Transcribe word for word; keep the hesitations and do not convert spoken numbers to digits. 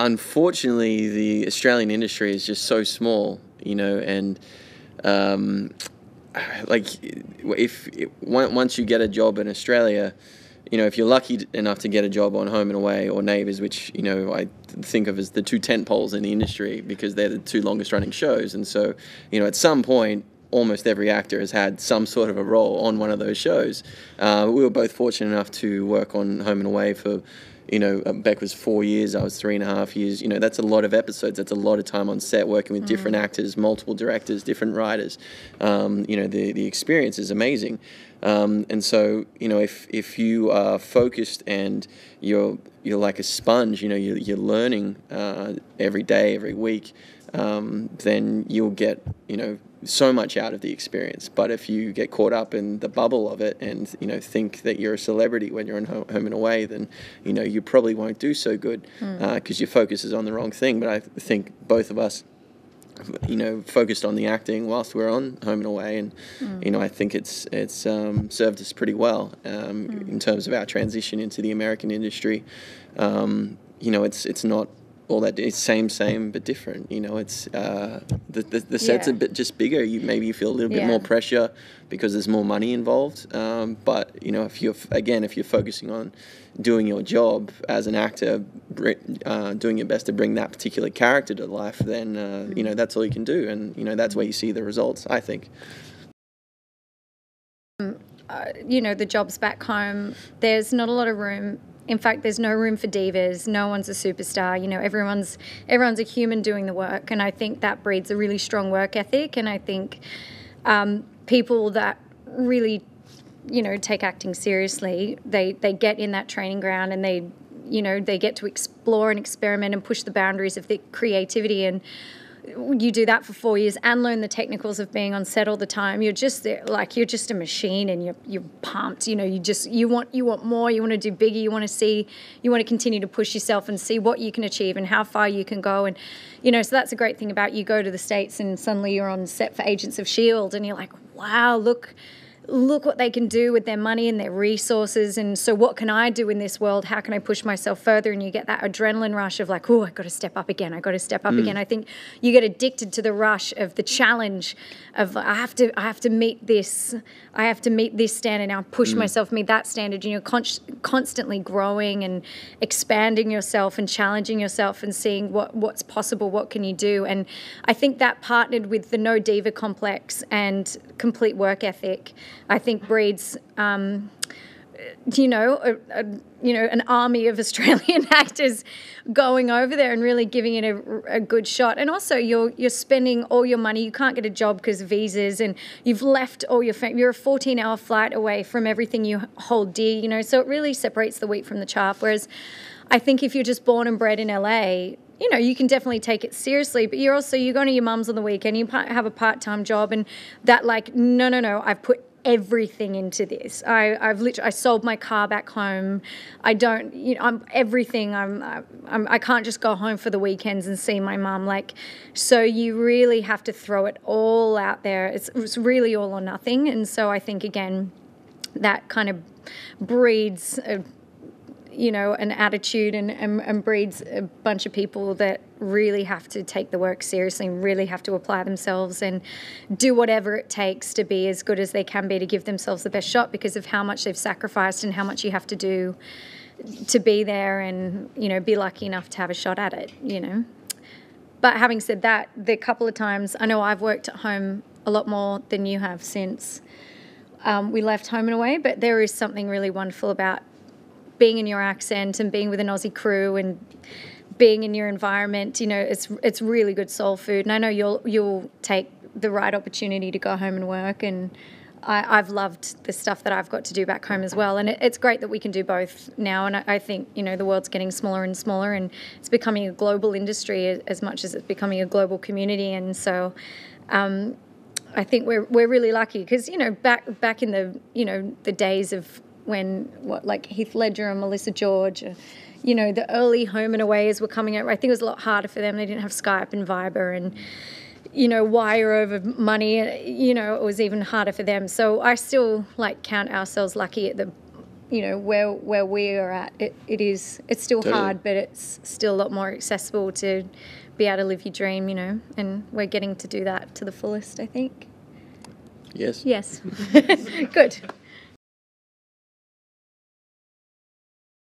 Unfortunately, the Australian industry is just so small, you know, and um, like if once you get a job in Australia, you know, if you're lucky enough to get a job on Home and Away or Neighbours, which, you know, I think of as the two tent poles in the industry because they're the two longest running shows. And so, you know, at some point, almost every actor has had some sort of a role on one of those shows. Uh, we were both fortunate enough to work on Home and Away for, you know, Beck was four years, I was three and a half years. You know, that's a lot of episodes. That's a lot of time on set working with mm. different actors, multiple directors, different writers. Um, you know, the, the experience is amazing. Um, and so, you know, if, if you are focused and you're, you're like a sponge, you know, you're, you're learning uh, every day, every week, um, then you'll get, you know, so much out of the experience. But if you get caught up in the bubble of it and, you know, think that you're a celebrity when you're in Home and Away, then, you know, you probably won't do so good because mm. uh, your focus is on the wrong thing. But I think both of us, you know, focused on the acting whilst we're on Home and Away, and mm. you know, I think it's it's um, served us pretty well um, mm. in terms of our transition into the American industry. Um, you know, it's it's not all that, it's same, same, but different. You know, it's uh, the, the, the set's yeah. a bit just bigger. You maybe you feel a little yeah. bit more pressure because there's more money involved. Um, but, you know, if you're, again, if you're focusing on doing your job as an actor, uh, doing your best to bring that particular character to life, then, uh, you know, that's all you can do. And, you know, that's where you see the results, I think. Um, uh, you know, the jobs back home, there's not a lot of room. In fact, there's no room for divas. No one's a superstar. You know, everyone's everyone's a human doing the work, and I think that breeds a really strong work ethic. And I think um, people that really, you know, take acting seriously, they they get in that training ground and they, you know, they get to explore and experiment and push the boundaries of their creativity. And you do that for four years and learn the technicals of being on set all the time. You're just like you're just a machine, and you're you're pumped. You know, you just you want you want more. You want to do bigger. You want to see. You want to continue to push yourself and see what you can achieve and how far you can go. And you know, so that's a great thing about you go to the States and suddenly you're on set for Agents of S H I E L D and you're like, wow, look. look what they can do with their money and their resources, and so what can I do in this world? How can I push myself further? And you get that adrenaline rush of like, oh, I've got to step up again. I've got to step up mm. again. I think you get addicted to the rush of the challenge of I have to I have to meet this. I have to meet this standard now, push mm. myself, meet that standard. And you're con constantly growing and expanding yourself and challenging yourself and seeing what, what's possible, what can you do. And I think that partnered with the no diva complex and complete work ethic, I think breeds, um, you know, a, a, you know, an army of Australian actors going over there and really giving it a, a good shot. And also, you're you're spending all your money. You can't get a job because of visas, and you've left all your family. You're a fourteen-hour flight away from everything you hold dear, you know. So it really separates the wheat from the chaff. Whereas, I think if you're just born and bred in L A, you know, you can definitely take it seriously, but you're also you're going to your mum's on the weekend. You have a part-time job, and that like, no, no, no, I've put everything into this. I, I've literally I sold my car back home. I don't, you know, I'm everything. I'm, I'm I can't just go home for the weekends and see my mum. Like, so you really have to throw it all out there. It's it's really all or nothing. And so I think again, that kind of breeds a, you know, an attitude and, and, and breeds a bunch of people that really have to take the work seriously and really have to apply themselves and do whatever it takes to be as good as they can be to give themselves the best shot because of how much they've sacrificed and how much you have to do to be there and, you know, be lucky enough to have a shot at it, you know. But having said that, the couple of times, I know I've worked at home a lot more than you have since um, we left Home and Away, but there is something really wonderful about being in your accent and being with an Aussie crew and being in your environment. You know, it's it's really good soul food. And I know you'll you'll take the right opportunity to go home and work. And I, I've loved the stuff that I've got to do back home as well. And it, it's great that we can do both now. And I, I think, you know, the world's getting smaller and smaller and it's becoming a global industry as much as it's becoming a global community. And so um, I think we're, we're really lucky because, you know, back, back in the, you know, the days of when, what, like Heath Ledger and Melissa George, or, you know, the early Home and Aways were coming out. I think it was a lot harder for them. They didn't have Skype and Viber and, you know, wire over money. You know, it was even harder for them. So I still, like, count ourselves lucky at the you know, where where we are at, it, it is, it's still totally. hard, but it's still a lot more accessible to be able to live your dream, you know, and we're getting to do that to the fullest, I think. Yes. Yes. Good.